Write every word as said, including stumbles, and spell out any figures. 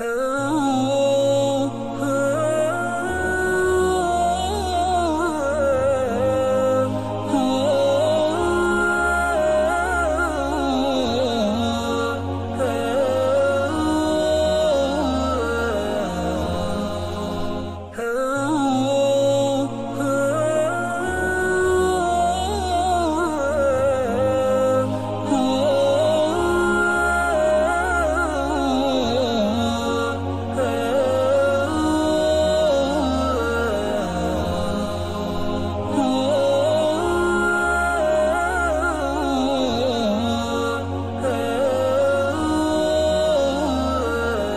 Oh.